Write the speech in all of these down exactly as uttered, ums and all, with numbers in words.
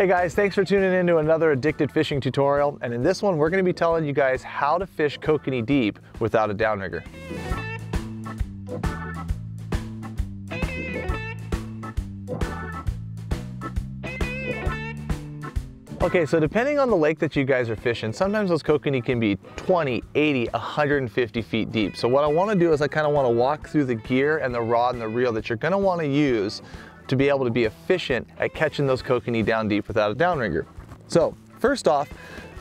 Hey guys, thanks for tuning in to another Addicted Fishing Tutorial, and in this one we're going to be telling you guys how to fish kokanee deep without a downrigger. Okay, so depending on the lake that you guys are fishing, sometimes those kokanee can be twenty, eighty, one hundred fifty feet deep. So what I want to do is I kind of want to walk through the gear and the rod and the reel that you're going to want to use to be able to be efficient at catching those kokanee down deep without a downrigger. So first off,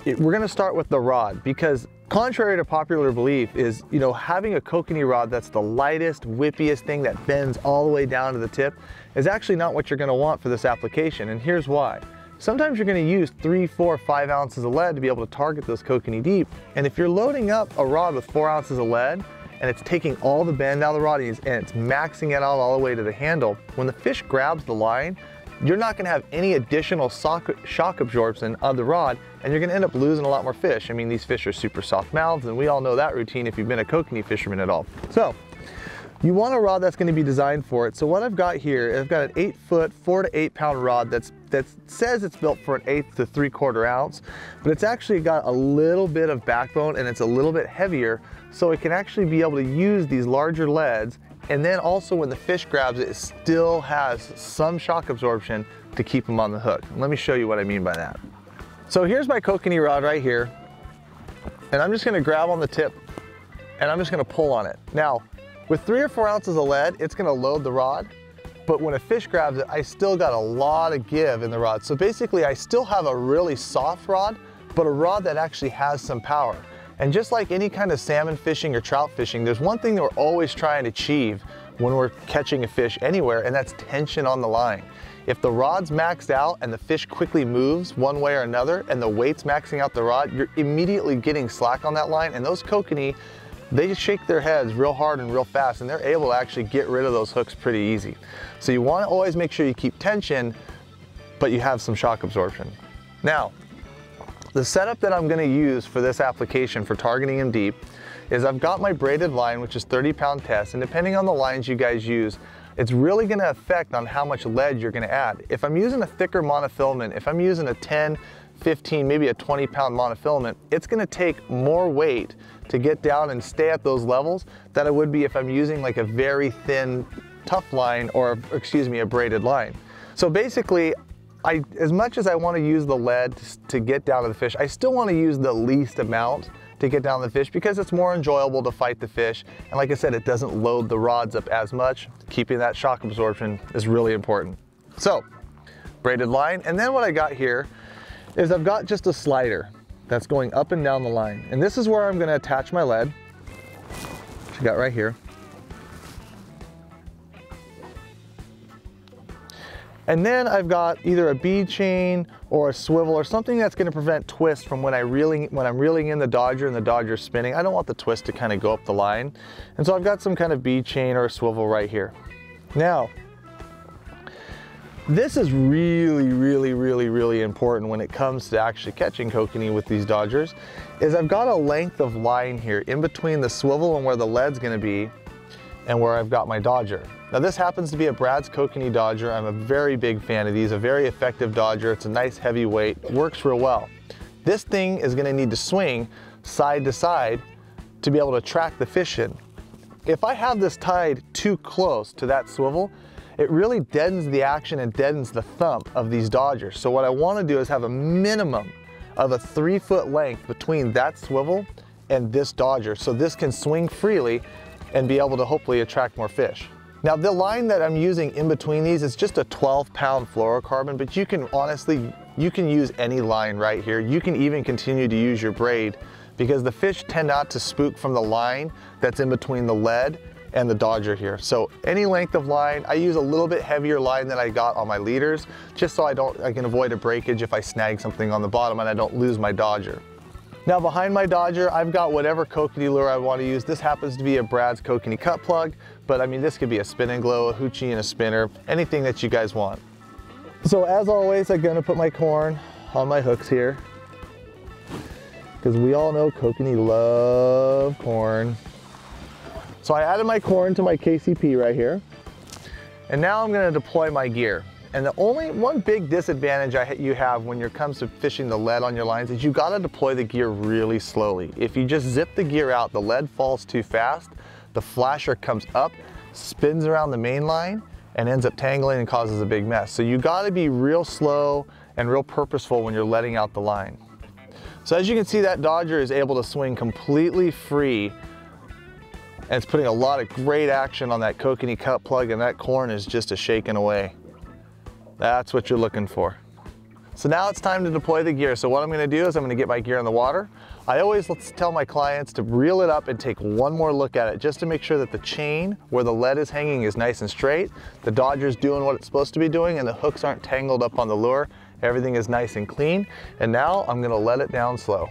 it, we're going to start with the rod, because contrary to popular belief is, you know, having a kokanee rod that's the lightest, whippiest thing that bends all the way down to the tip is actually not what you're going to want for this application, and here's why. Sometimes you're going to use three, four, five ounces of lead to be able to target those kokanee deep. And if you're loading up a rod with four ounces of lead and it's taking all the bend out of the rod and it's maxing it out all the way to the handle, when the fish grabs the line, you're not going to have any additional shock absorption of the rod, and you're going to end up losing a lot more fish. I mean, these fish are super soft mouths, and we all know that routine if you've been a kokanee fisherman at all. So you want a rod that's going to be designed for it. So what I've got here, I've got an eight foot, four to eight pound rod that's that says it's built for an eighth to three quarter ounce, but it's actually got a little bit of backbone and it's a little bit heavier, so it can actually be able to use these larger leads. And then also when the fish grabs it, it still has some shock absorption to keep them on the hook. Let me show you what I mean by that. So here's my kokanee rod right here, and I'm just going to grab on the tip and I'm just going to pull on it. Now, with three or four ounces of lead, it's gonna load the rod, but when a fish grabs it, I still got a lot of give in the rod. So basically, I still have a really soft rod, but a rod that actually has some power. And just like any kind of salmon fishing or trout fishing, there's one thing that we're always trying to achieve when we're catching a fish anywhere, and that's tension on the line. If the rod's maxed out and the fish quickly moves one way or another, and the weight's maxing out the rod, you're immediately getting slack on that line, and those kokanee, they just shake their heads real hard and real fast, and they're able to actually get rid of those hooks pretty easy. So you want to always make sure you keep tension, but you have some shock absorption. Now, the setup that I'm going to use for this application for targeting them deep is I've got my braided line, which is thirty pound test, and depending on the lines you guys use, it's really going to affect on how much lead you're going to add. If I'm using a thicker monofilament, if I'm using a ten, fifteen, maybe a twenty pound monofilament, it's going to take more weight to get down and stay at those levels than it would be if I'm using like a very thin tough line or, excuse me, a braided line. So basically, I, as much as I want to use the lead to get down to the fish, I still want to use the least amount to get down the fish, because it's more enjoyable to fight the fish. And like I said, it doesn't load the rods up as much. Keeping that shock absorption is really important. So, braided line. And then what I got here is I've got just a slider that's going up and down the line. And this is where I'm going to attach my lead, which I got right here. And then I've got either a bead chain or a swivel or something that's gonna prevent twist from when, I reeling, when I'm reeling in the Dodger and the Dodger's spinning. I don't want the twist to kind of go up the line. And so I've got some kind of bead chain or a swivel right here. Now, this is really, really, really, really important when it comes to actually catching kokanee with these Dodgers, is I've got a length of line here in between the swivel and where the lead's gonna be and where I've got my Dodger. Now this happens to be a Brad's Kokanee Dodger. I'm a very big fan of these, a very effective Dodger. It's a nice heavy weight, works real well. This thing is gonna need to swing side to side to be able to track the fish in. If I have this tied too close to that swivel, it really deadens the action and deadens the thump of these Dodgers. So what I wanna do is have a minimum of a three foot length between that swivel and this Dodger, so this can swing freely and be able to hopefully attract more fish. Now the line that I'm using in between these is just a twelve pound fluorocarbon, but you can honestly, you can use any line right here. You can even continue to use your braid, because the fish tend not to spook from the line that's in between the lead and the Dodger here. So any length of line, I use a little bit heavier line than I got on my leaders, just so I don't, I can avoid a breakage if I snag something on the bottom and I don't lose my Dodger. Now behind my Dodger, I've got whatever kokanee lure I want to use. This happens to be a Brad's Kokanee Cut Plug, but I mean, this could be a spin and glow, a hoochie and a spinner, anything that you guys want. So as always, I'm going to put my corn on my hooks here, because we all know kokanee love corn. So I added my corn to my K C P right here, and now I'm going to deploy my gear. And the only one big disadvantage I, you have when it comes to fishing the lead on your lines is you gotta deploy the gear really slowly. If you just zip the gear out, the lead falls too fast, the flasher comes up, spins around the main line, and ends up tangling and causes a big mess. So you gotta be real slow and real purposeful when you're letting out the line. So as you can see, that Dodger is able to swing completely free, and it's putting a lot of great action on that Kokanee cut plug, and that corn is just a shaking away. That's what you're looking for. So now it's time to deploy the gear. So what I'm gonna do is I'm gonna get my gear in the water. I always tell my clients to reel it up and take one more look at it just to make sure that the chain where the lead is hanging is nice and straight, the Dodger's doing what it's supposed to be doing, and the hooks aren't tangled up on the lure. Everything is nice and clean. And now I'm gonna let it down slow.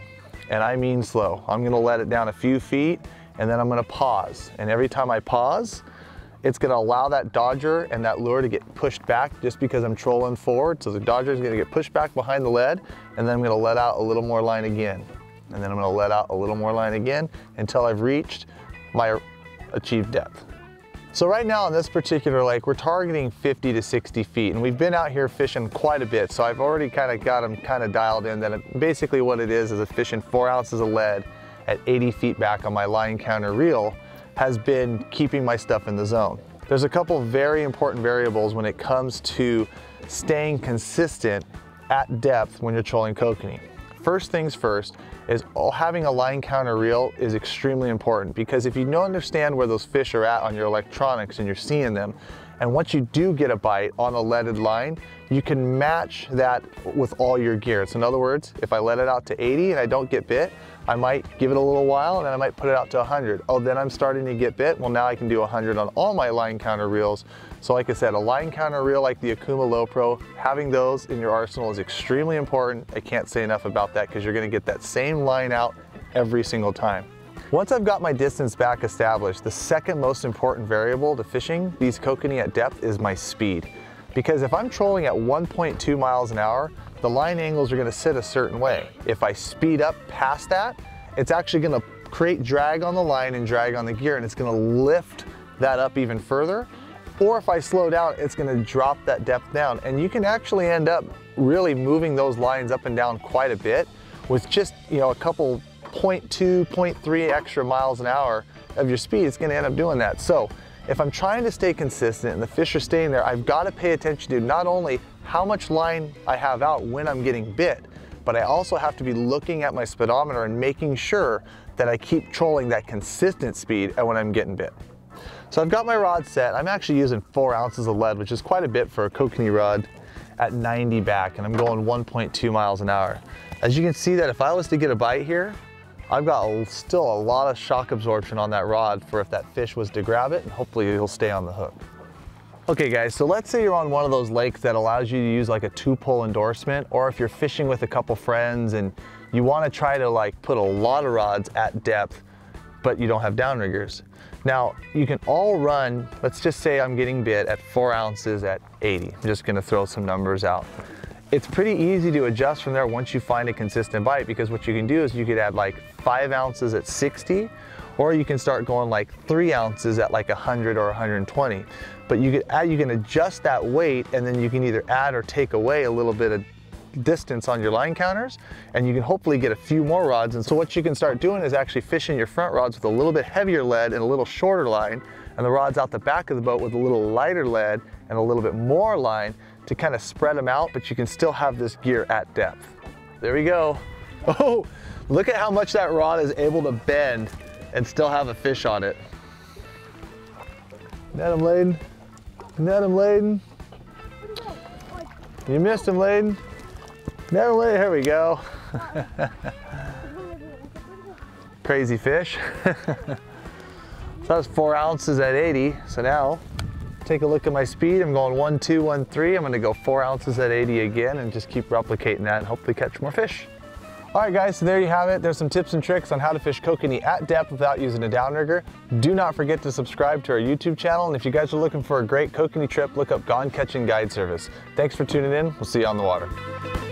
And I mean slow. I'm gonna let it down a few feet, and then I'm gonna pause. And every time I pause, it's gonna allow that Dodger and that lure to get pushed back just because I'm trolling forward. So the Dodger is gonna get pushed back behind the lead, and then I'm gonna let out a little more line again. And then I'm gonna let out a little more line again until I've reached my achieved depth. So right now on this particular lake, we're targeting fifty to sixty feet, and we've been out here fishing quite a bit. So I've already kind of got them kind of dialed in that it, basically what it is is a fishing four ounces of lead at eighty feet back on my line counter reel has been keeping my stuff in the zone. There's a couple very important variables when it comes to staying consistent at depth when you're trolling kokanee. First things first is all, having a line counter reel is extremely important, because if you don't understand where those fish are at on your electronics and you're seeing them, and once you do get a bite on a leaded line, you can match that with all your gear. So in other words, if I let it out to eighty and I don't get bit, I might give it a little while and then I might put it out to one hundred. Oh, then I'm starting to get bit. Well, now I can do one hundred on all my line counter reels. So like I said, a line counter reel like the Akuma Low Pro, having those in your arsenal is extremely important. I can't say enough about that, because you're gonna get that same line out every single time. Once I've got my distance back established, the second most important variable to fishing these kokanee at depth is my speed. Because if I'm trolling at one point two miles an hour, the line angles are gonna sit a certain way. If I speed up past that, it's actually gonna create drag on the line and drag on the gear, and it's gonna lift that up even further. Or if I slow down, it's gonna drop that depth down. And you can actually end up really moving those lines up and down quite a bit with just, you know, a couple zero point two, zero point three extra miles an hour of your speed. It's gonna end up doing that. So if I'm trying to stay consistent and the fish are staying there, I've gotta pay attention to not only how much line I have out when I'm getting bit, but I also have to be looking at my speedometer and making sure that I keep trolling that consistent speed when I'm getting bit. So I've got my rod set. I'm actually using four ounces of lead, which is quite a bit for a kokanee rod at ninety back, and I'm going one point two miles an hour. As you can see, that if I was to get a bite here, I've got still a lot of shock absorption on that rod for if that fish was to grab it, and hopefully it'll stay on the hook. Okay guys, so let's say you're on one of those lakes that allows you to use like a two-pole endorsement, or if you're fishing with a couple friends and you wanna try to like put a lot of rods at depth, but you don't have downriggers. Now, you can all run, let's just say I'm getting bit at four ounces at eighty. I'm just gonna throw some numbers out. It's pretty easy to adjust from there once you find a consistent bite, because what you can do is you could add like five ounces at sixty, or you can start going like three ounces at like one hundred or one hundred twenty. But you could add, you can adjust that weight, and then you can either add or take away a little bit of distance on your line counters, and you can hopefully get a few more rods. And so what you can start doing is actually fishing your front rods with a little bit heavier lead and a little shorter line, and the rods out the back of the boat with a little lighter lead and a little bit more line, to kind of spread them out, but you can still have this gear at depth. There we go. Oh, look at how much that rod is able to bend and still have a fish on it. Net him, Layden. Net him, Layden. You missed him, Layden. Net him, Layden. Here we go. Crazy fish. So that's four ounces at eighty. So now, take a look at my speed. I'm going one, two, one, three. I'm gonna go four ounces at eighty again and just keep replicating that and hopefully catch more fish. All right guys, so there you have it. There's some tips and tricks on how to fish kokanee at depth without using a downrigger. Do not forget to subscribe to our YouTube channel. And if you guys are looking for a great kokanee trip, look up Gone Catching Guide Service. Thanks for tuning in. We'll see you on the water.